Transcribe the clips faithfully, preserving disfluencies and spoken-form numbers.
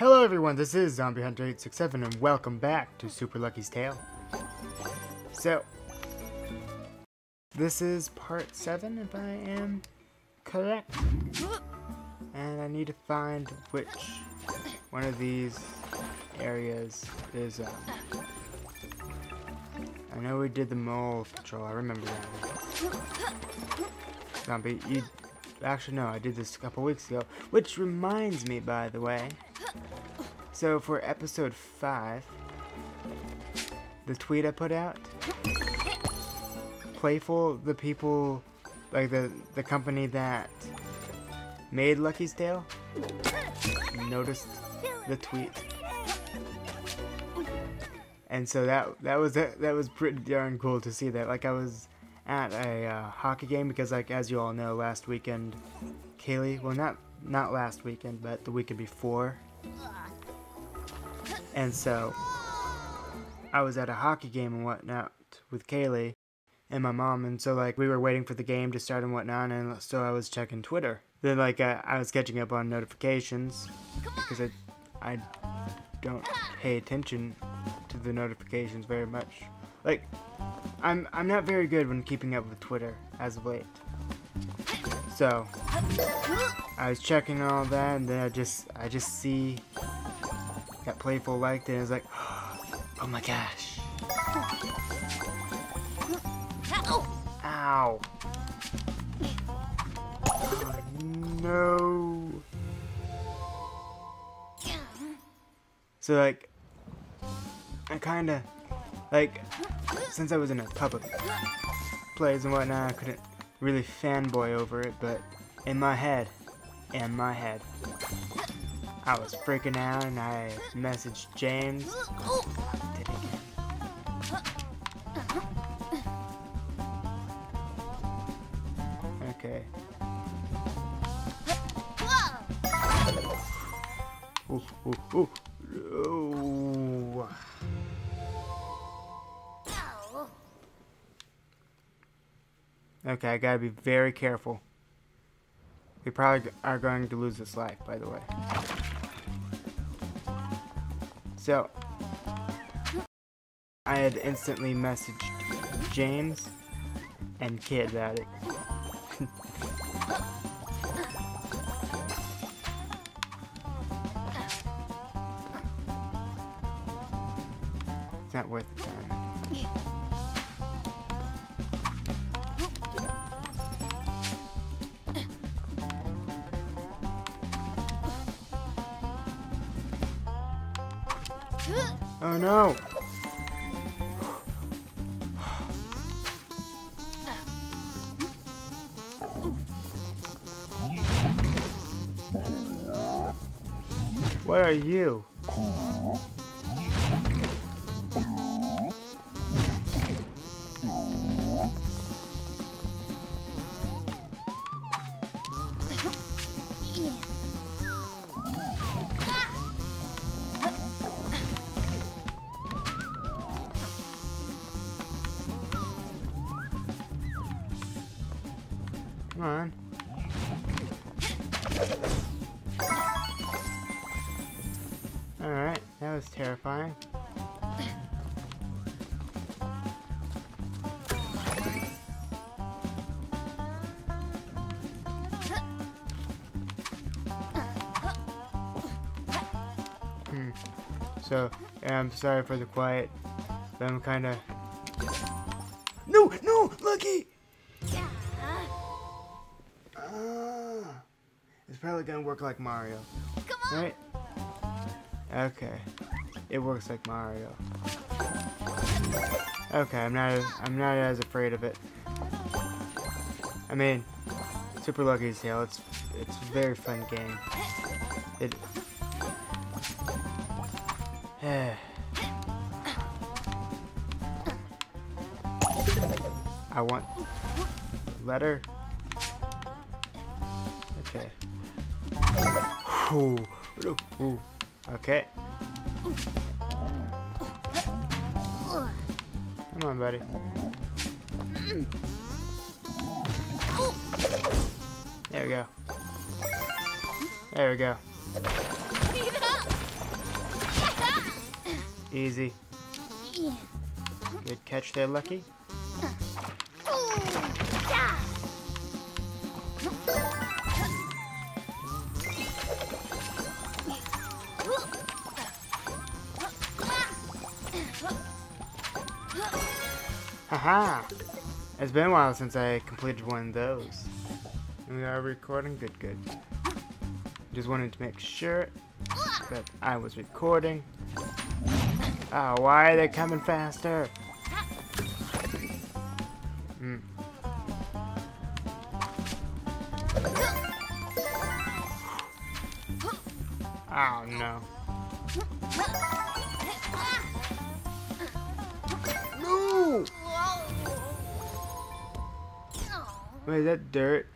Hello everyone, this is Zombie Hunter eight six seven and welcome back to Super Lucky's Tale. So, this is part seven if I am correct. And I need to find which one of these areas is up. I know we did the mole patrol, I remember that. Zombie, you... Actually, no, I did this a couple weeks ago. Which reminds me, by the way. So, for episode five, the tweet I put out, Playful, the people, like the, the company that made Lucky's Tale, noticed the tweet. And so that that was that, that was pretty darn cool to see that. Like, I was at a uh, hockey game because, like, as you all know, last weekend, Kaylee, well, not not last weekend, but the weekend before. And so I was at a hockey game and whatnot with Kaylee and my mom, and so, like, we were waiting for the game to start and whatnot, and so I was checking Twitter. Then, like, I, I was catching up on notifications because I, I don't pay attention to the notifications very much. Like, I'm, I'm not very good when keeping up with Twitter as of late. So I was checking all that, and then I just I just see that Playful liked it, and I was like, oh my gosh. Ow. Oh, no. So, like, I kinda, like, since I was in a public place and whatnot, I couldn't really fanboy over it, but in my head, in my head, I was freaking out, and I messaged James. Did it again. Okay. Ooh, ooh, ooh. Ooh. Okay, I gotta be very careful. We probably are going to lose this life, by the way. So, I had instantly messaged James and Kid about it. It's not worth the time. Oh no! What are you? Come on. Alright, that was terrifying. Hmm. So, yeah, I'm sorry for the quiet, but I'm kinda... No! No! Lucky! Probably gonna work like Mario. Come on. Right? Okay. It works like Mario. Okay, I'm not as, I'm not as afraid of it. I mean, Super Lucky's Tale, it's it's a very fun game. It I want letter. Okay. Ooh, ooh, ooh. Okay. Come on, buddy. There we go. There we go. Easy. Yeah. Good catch there, Lucky. Haha! It's been a while since I completed one of those. And we are recording? Good, good. Just wanted to make sure that I was recording. Ah, oh, why are they coming faster? Mm. Oh no. No! Wait, is that dirt?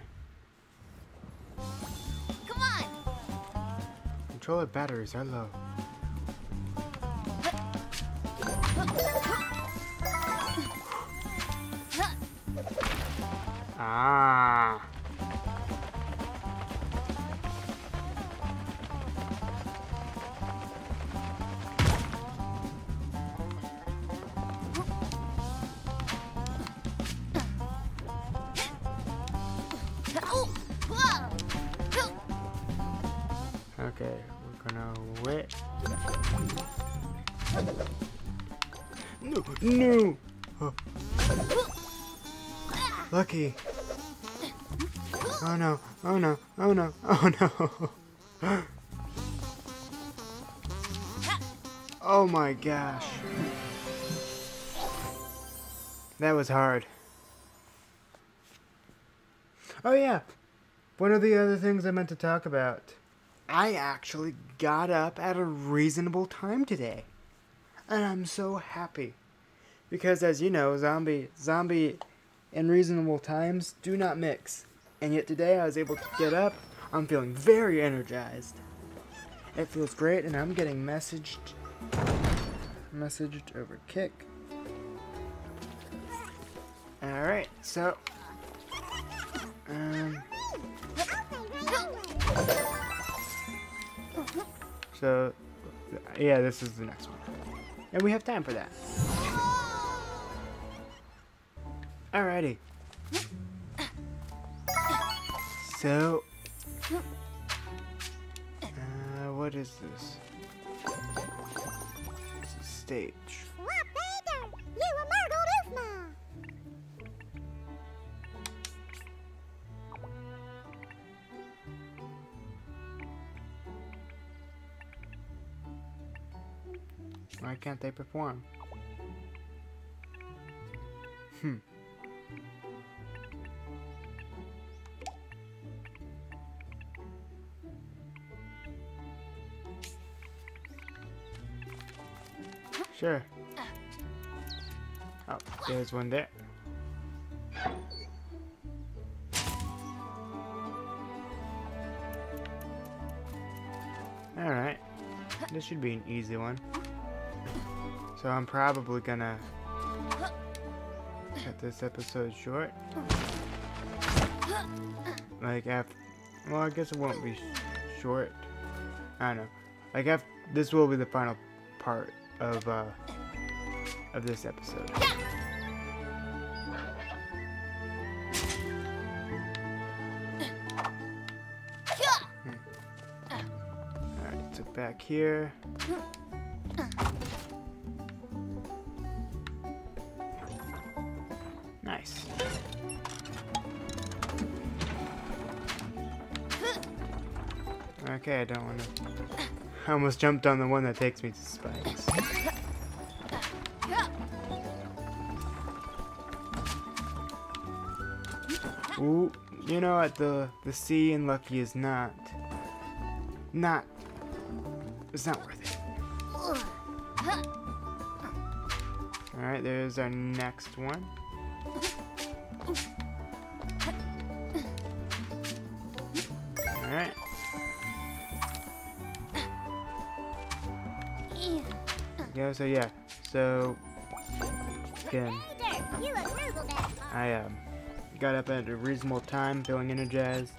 Come on! Controller batteries are low. Ah. Okay, we're gonna wait. No, no. Oh. Lucky. Oh no, oh no, oh no, oh no. Oh my gosh. That was hard. Oh yeah, one of the other things I meant to talk about. I actually got up at a reasonable time today. And I'm so happy. Because as you know, zombie, zombie and reasonable times do not mix. And yet today I was able to get up. I'm feeling very energized. It feels great, and I'm getting messaged messaged over Kick. Alright, so um, so yeah, this is the next one. And we have time for that. Alrighty. So, uh, what is this? This is stage. Why can't they perform? Hmm. Sure. Oh, there's one there. Alright. This should be an easy one. So I'm probably gonna cut this episode short. Like after... Well, I guess it won't be sh short. I don't know. Like after... This will be the final part of uh of this episode. Hmm. All right, so back here. Nice. Okay, I don't want to. I almost jumped on the one that takes me to spikes. Ooh, you know what, the the C in Lucky is not not it's not worth it. Alright, there's our next one. Alright. Yeah, so yeah, so again, I um, got up at a reasonable time, feeling energized,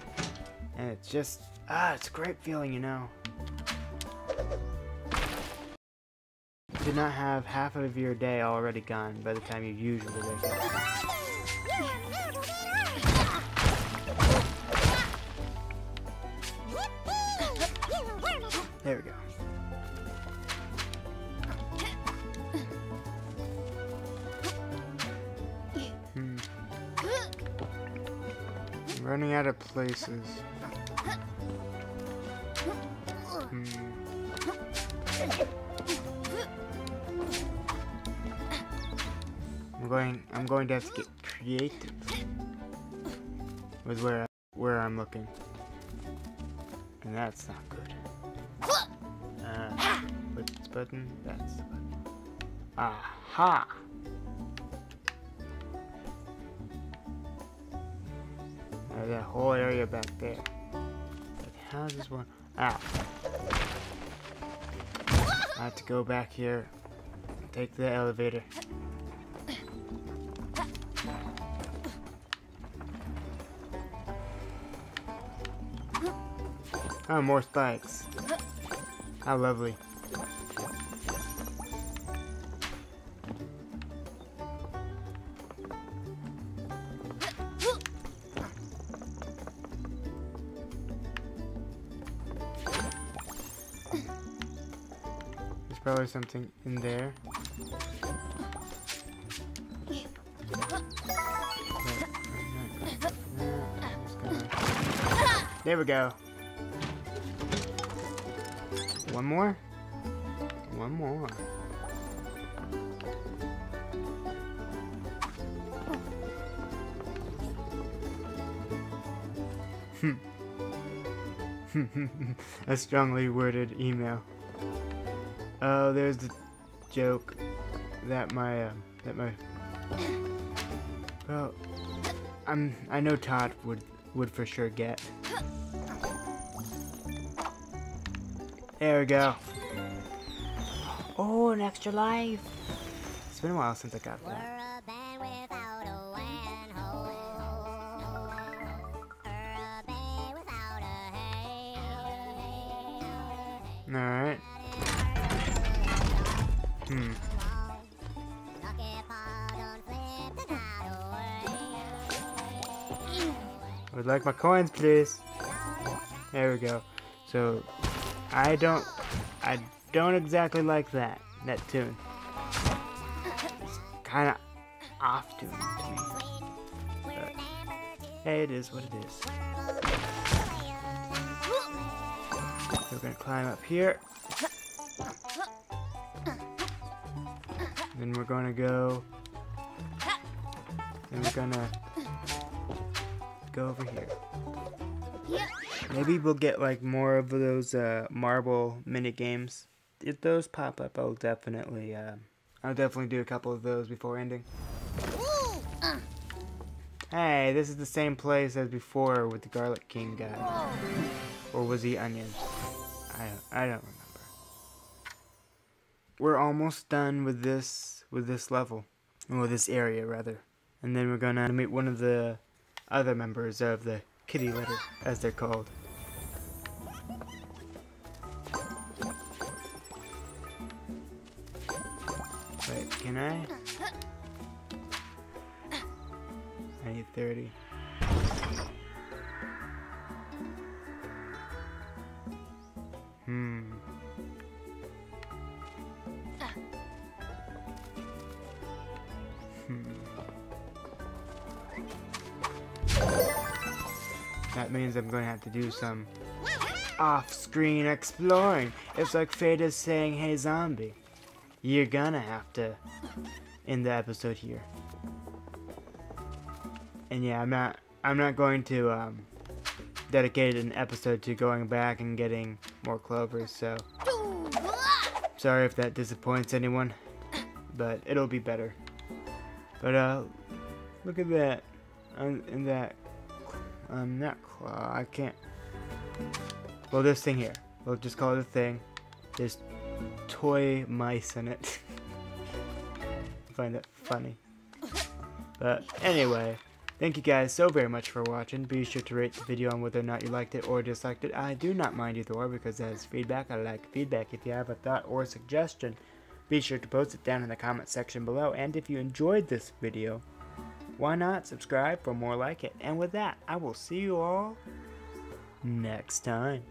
and it's just, ah, it's a great feeling, you know. should not have half of your day already gone by the time you usually wake up. There we go. Hmm. I'm running out of places. Hmm. I'm going. I'm going to have to get creative with where I, where I'm looking, and that's not good. Uh, with this button, that's the button. Aha! There's that whole area back there. But how's this one? Ow. I have to go back here and take the elevator. Oh, more spikes. How lovely. There's probably something in there. There we go. One more? One more. A strongly worded email. Oh, there's the joke that my, uh, that my, well, I'm, I know Todd would, would for sure get. There we go. Oh, an extra life. It's been a while since I got that. Alright. Hmm. I would like my coins, please. There we go. So... I don't, I don't exactly like that, that tune. It's kind of off-tune to me. But, hey, it is what it is. We're gonna climb up here. Then we're gonna go, then we're gonna go over here. Maybe we'll get like more of those uh, marble mini games. If those pop up, I'll definitely, uh, I'll definitely do a couple of those before ending. Hey, this is the same place as before with the Garlic King guy, or was he onions? I I don't remember. We're almost done with this with this level, or this area rather, and then we're gonna meet one of the other members of the kitty litter, as they're called. Wait, can I? I need thirty. Hmm. Hmm. That means I'm gonna have to do some off-screen exploring. It's like Fate is saying, hey zombie, you're gonna have to end the episode here. And yeah, I'm not I'm not going to um, dedicate an episode to going back and getting more clovers, so sorry if that disappoints anyone, but it'll be better. But uh, look at that, um, and that Um, not claw, I can't. Well, this thing here. We'll just call it a thing. There's toy mice in it. I find that funny. But anyway, thank you guys so very much for watching. Be sure to rate the video on whether or not you liked it or disliked it. I do not mind either or because that is feedback. I like feedback. If you have a thought or suggestion Be sure to post it down in the comment section below, and if you enjoyed this video, why not subscribe for more like it? And with that, I will see you all next time.